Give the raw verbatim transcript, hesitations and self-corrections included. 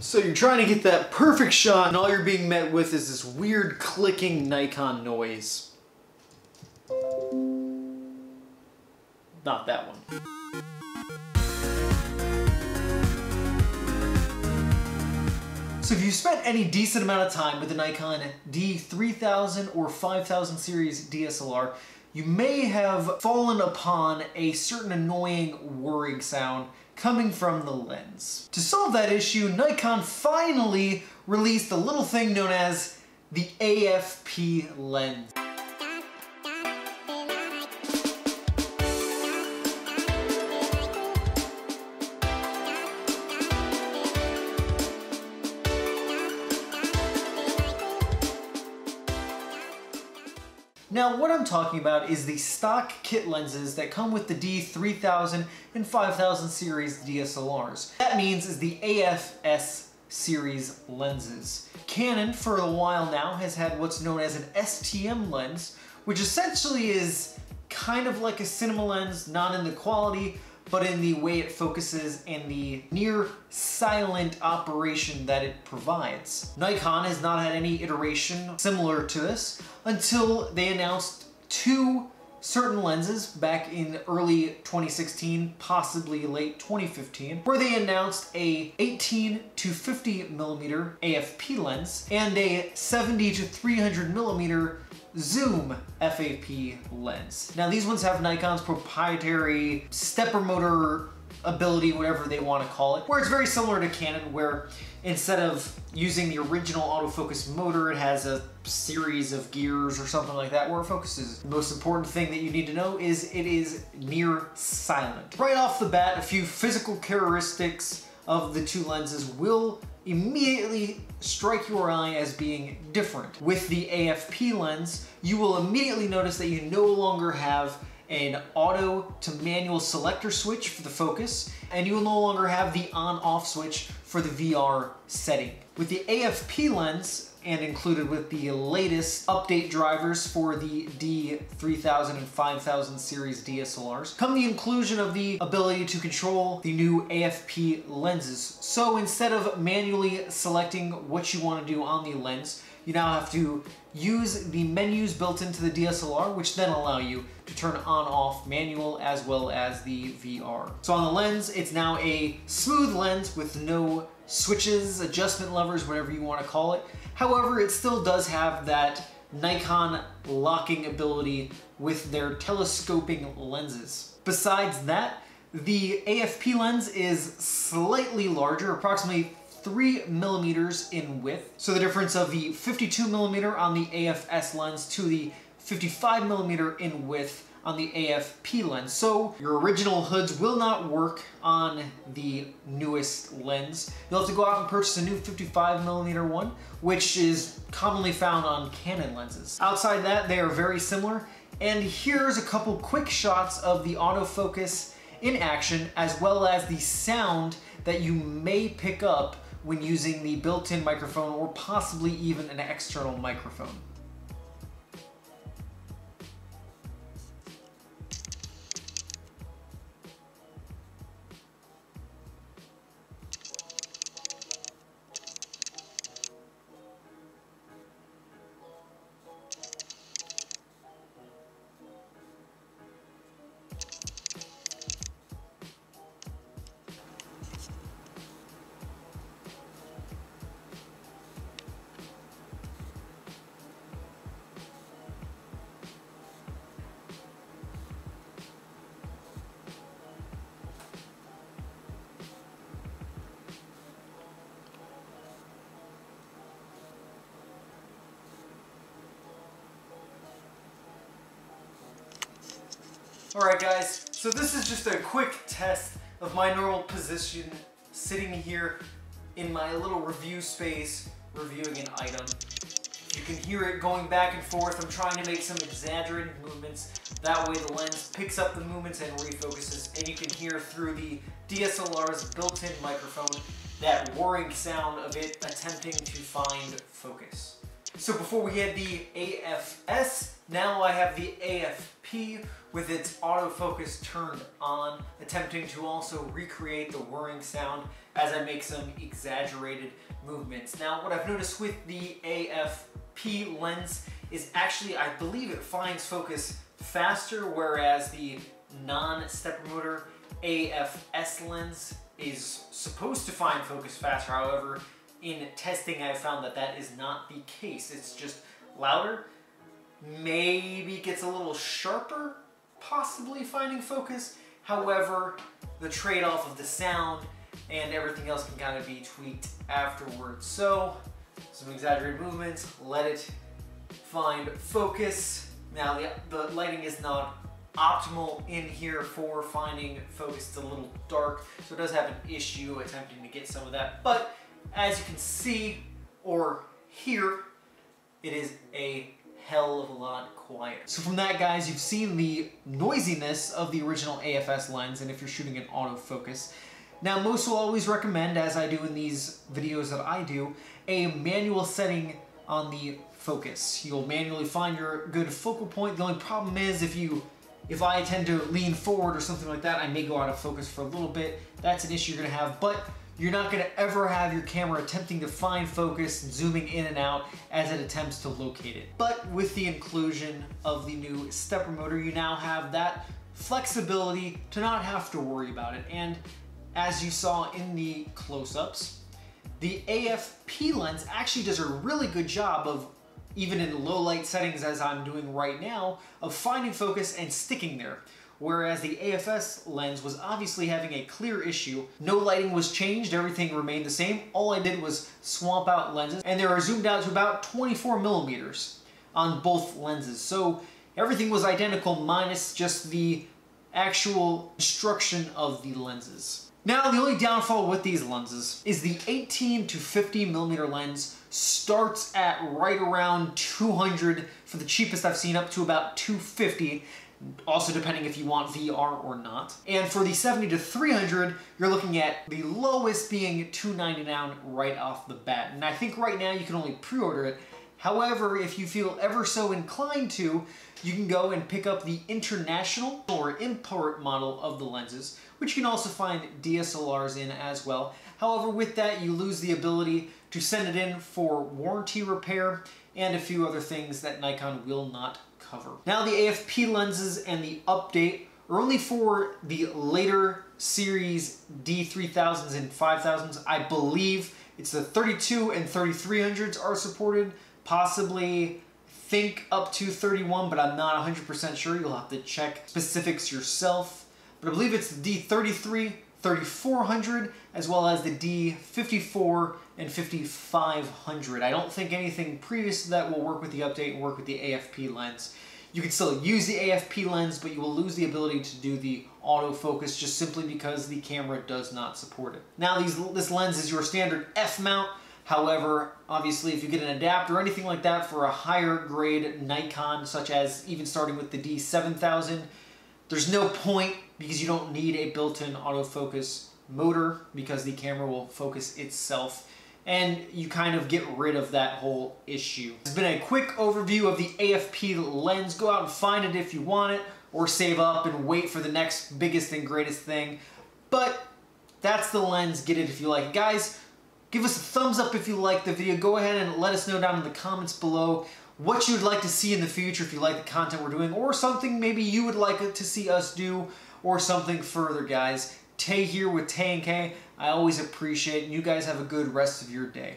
So you're trying to get that perfect shot and all you're being met with is this weird clicking Nikon noise. Not that one. So if you spent any decent amount of time with the Nikon D three thousand or five thousand series D S L R, you may have fallen upon a certain annoying whirring sound coming from the lens. To solve that issue, Nikon finally released the little thing known as the A F P lens. Now, what I'm talking about is the stock kit lenses that come with the D three thousand and five thousand series D S L Rs. That means is the A F S series lenses. Canon, for a while now, has had what's known as an S T M lens, which essentially is kind of like a cinema lens, not in the quality, but in the way it focuses and the near silent operation that it provides. Nikon has not had any iteration similar to this until they announced two certain lenses back in early twenty sixteen, possibly late twenty fifteen, where they announced a eighteen to fifty millimeter A F P lens and a seventy to three hundred millimeter zoom F A P lens. Now these ones have Nikon's proprietary stepper motor ability, whatever they want to call it, where it's very similar to Canon, where instead of using the original autofocus motor, it has a series of gears or something like that where it focuses. The most important thing that you need to know is it is near silent. Right off the bat, a few physical characteristics of the two lenses will immediately strike your eye as being different. With the A F P lens, you will immediately notice that you no longer have an auto to manual selector switch for the focus, and you will no longer have the on-off switch for the V R setting. With the A F P lens, and included with the latest update drivers for the D three thousand and five thousand series D S L Rs, come the inclusion of the ability to control the new A F P lenses. So instead of manually selecting what you want to do on the lens, you now have to use the menus built into the D S L R, which then allow you to turn on off manual as well as the V R. So on the lens, it's now a smooth lens with no switches, adjustment levers, whatever you want to call it. However, it still does have that Nikon locking ability with their telescoping lenses. Besides that, the A F P lens is slightly larger, approximately three millimeters in width. So the difference of the fifty-two millimeter on the A F S lens to the fifty-five millimeter in width on the A F P lens. So your original hoods will not work on the newest lens. You'll have to go out and purchase a new fifty-five millimeter one, which is commonly found on Canon lenses. Outside that, they are very similar. And here's a couple quick shots of the autofocus in action, as well as the sound that you may pick up when using the built-in microphone or possibly even an external microphone. Alright guys, so this is just a quick test of my normal position, sitting here in my little review space, reviewing an item. You can hear it going back and forth. I'm trying to make some exaggerated movements. That way the lens picks up the movements and refocuses, and you can hear through the D S L R's built-in microphone that whirring sound of it attempting to find focus. So before we had the A F S, now I have the A F P with its autofocus turned on, attempting to also recreate the whirring sound as I make some exaggerated movements. Now, what I've noticed with the A F P lens is actually, I believe it finds focus faster, whereas the non-stepper motor A F S lens is supposed to find focus faster. However, in testing, I found that that is not the case. It's just louder, maybe gets a little sharper, possibly finding focus. However, the trade-off of the sound and everything else can kind of be tweaked afterwards. So, some exaggerated movements, let it find focus. Now, the, the lighting is not optimal in here for finding focus. It's a little dark, so it does have an issue attempting to get some of that, but as you can see or hear, it is a hell of a lot quieter. So from that, guys, you've seen the noisiness of the original A F S lens, and if you're shooting in autofocus. Now, most will always recommend, as I do in these videos that I do, a manual setting on the focus. You'll manually find your good focal point. The only problem is if you If I tend to lean forward or something like that, I may go out of focus for a little bit. That's an issue you're gonna have, but you're not gonna ever have your camera attempting to find focus and zooming in and out as it attempts to locate it. But with the inclusion of the new stepper motor, you now have that flexibility to not have to worry about it. And as you saw in the close-ups, the A F P lens actually does a really good job of, even in low light settings as I'm doing right now, of finding focus and sticking there. Whereas the A F S lens was obviously having a clear issue. No lighting was changed, everything remained the same. All I did was swap out lenses, and they were zoomed out to about twenty-four millimeters on both lenses. So everything was identical minus just the actual construction of the lenses. Now, the only downfall with these lenses is the eighteen to fifty millimeter lens starts at right around two hundred for the cheapest I've seen, up to about two fifty, also depending if you want V R or not. And for the seventy to three hundred, you're looking at the lowest being two ninety-nine right off the bat. And I think right now you can only pre-order it. However, if you feel ever so inclined to, you can go and pick up the international or import model of the lenses, which you can also find D S L Rs in as well. However, with that, you lose the ability to send it in for warranty repair and a few other things that Nikon will not cover. Now, the A F P lenses and the update are only for the later series D three thousands and five thousands. I believe it's the thirty-two and thirty-three hundreds are supported, possibly think up to thirty-one, but I'm not one hundred percent sure. You'll have to check specifics yourself. But I believe it's the D thirty-three, thirty-four hundred, as well as the D fifty-four and fifty-five hundred. I don't think anything previous to that will work with the update and work with the A F P lens. You can still use the A F P lens, but you will lose the ability to do the autofocus just simply because the camera does not support it. Now, these, this lens is your standard F-mount. However, obviously, if you get an adapter or anything like that for a higher grade Nikon, such as even starting with the D seven thousand, there's no point, because you don't need a built-in autofocus motor because the camera will focus itself, and you kind of get rid of that whole issue. It's been a quick overview of the A F P lens. Go out and find it if you want it, or save up and wait for the next biggest and greatest thing. But that's the lens. Get it if you like it. Guys, give us a thumbs up if you like the video. Go ahead and let us know down in the comments below what you'd like to see in the future, if you like the content we're doing, or something maybe you would like to see us do, or something further, guys. Tay here with TayandKay. I always appreciate it, and you guys have a good rest of your day.